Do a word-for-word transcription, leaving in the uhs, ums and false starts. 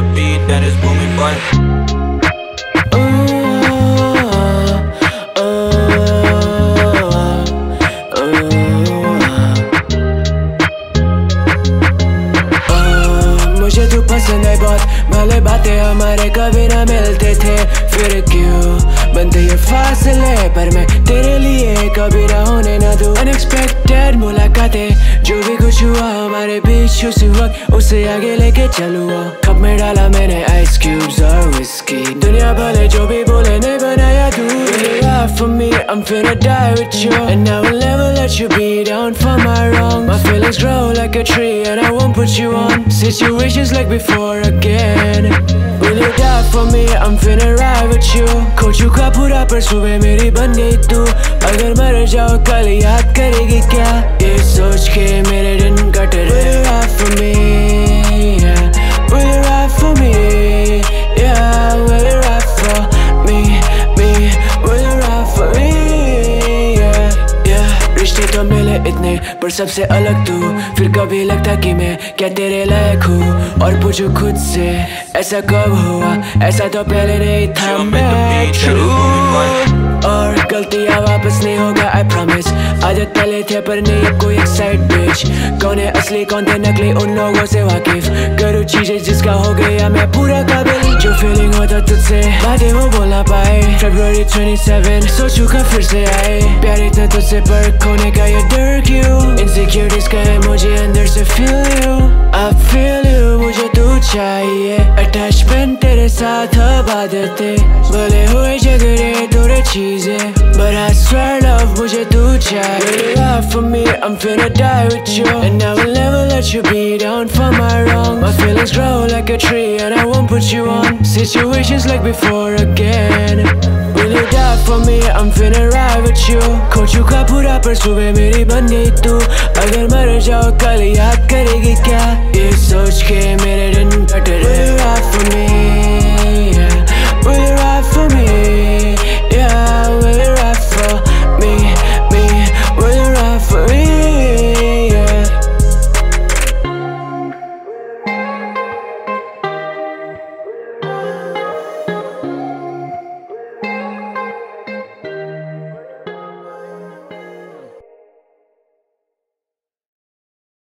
the beat that is booming, boy. पहले बातें हमारे कभी ना मिलते थे, फिर क्यों बनते ये फासले? पर मैं तेरे लिए कभी ना होने ना दूं। अनएक्सपेक्टेड मुलाकातें, जो भी कुछ हुआ हमारे बीच उस वक्त उसे आगे लेके चलूँ। कप में डाला मैंने आइस क्यूब्स और विस्की, दुनिया भले जो भी बोले नहीं बनाया दूर। You are for me, I'm finna die with you, and I will never let you be down for my wrongs. My feelings grow like a tree, and I won't put you on situations like before again. Will you die for me? I'm finna ride with you. खो चुका पूरा पर सुबह मेरी बन गई तू. अगर मर जाओ कल याद करेगी क्या? ये सोच के मेरे दिन कट रहे. Will you ride for me? Yeah. Will you ride for me? Yeah. Will you ride for me? Me. Will you ride for me? Yeah. Yeah. रिश्ते तो मिले इतने पर सबसे अलग तू. फिर कभी लगता कि मैं क्या तेरे लायक हूँ? और पूछो खुद से ऐसा कब हुआ? ऐसा तो पहले नहीं था. मैं true और गलतियाँ वापस नहीं होगा, I promise. आदत पहले थे पर नहीं अब कोई एक्साइट bitch. कौन है असली कौन थे नकली उन लोगों से वाकिफ करूँ चीजें जिसका हो गया मैं पूरा काबिल. जो feeling होता तुझसे बातें वो बोल ना पाए. February twenty-seventh सोचूं का फिर से आए. प्यार इतना तुझसे पर खोने का ये डर क्यों? Insecurities का है मुझे अंदर से feel you, I feel you. मुझे तू चाहिए attachment तेरे साथ अब आदतें. भले हुए झगड़े दूर चीजें but I swear love मुझे तू चाहिए. Will you ride for me? I'm finna die with you, and I will never let you be down for my wrongs. My feelings grow like a tree, and I won't put you on situations like before again. Will you die for me? I'm finna ride with you. खो चुका पूरा पर सुबह मेरी बन गई तू. अगर मर जाओ कल याद करेगी क्या? ये सोच के मेरे दिन कट रहे.